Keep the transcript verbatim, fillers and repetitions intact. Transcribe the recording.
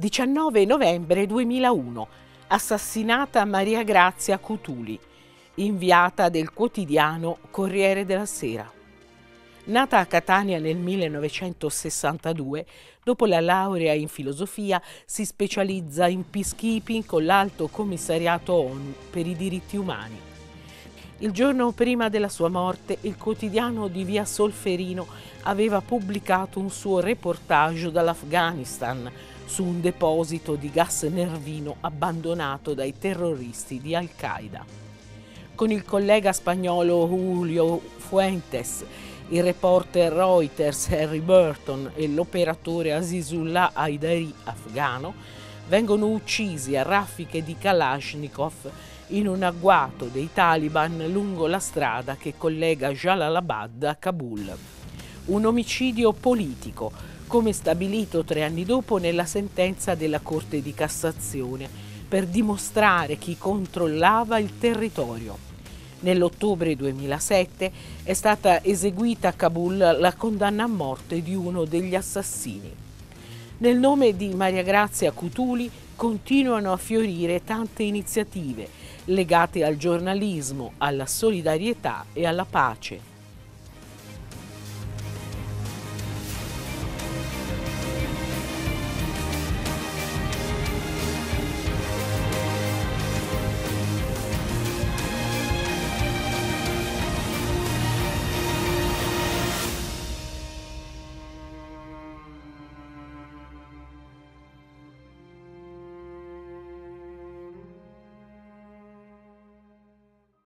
diciannove novembre duemilauno, assassinata Maria Grazia Cutuli, inviata del quotidiano Corriere della Sera. Nata a Catania nel millenovecentosessantadue, dopo la laurea in filosofia si specializza in peacekeeping con l'Alto Commissariato ONU per i diritti umani. Il giorno prima della sua morte, il quotidiano di via Solferino aveva pubblicato un suo reportage dall'Afghanistan su un deposito di gas nervino abbandonato dai terroristi di Al-Qaeda. Con il collega spagnolo Julio Fuentes, il reporter Reuters Harry Burton e l'operatore Azizullah Aidari afghano vengono uccisi a raffiche di Kalashnikov in un agguato dei Taliban lungo la strada che collega Jalalabad a Kabul. Un omicidio politico, come stabilito tre anni dopo nella sentenza della Corte di Cassazione, per dimostrare chi controllava il territorio. Nell'ottobre duemilasette è stata eseguita a Kabul la condanna a morte di uno degli assassini. Nel nome di Maria Grazia Cutuli continuano a fiorire tante iniziative legate al giornalismo, alla solidarietà e alla pace.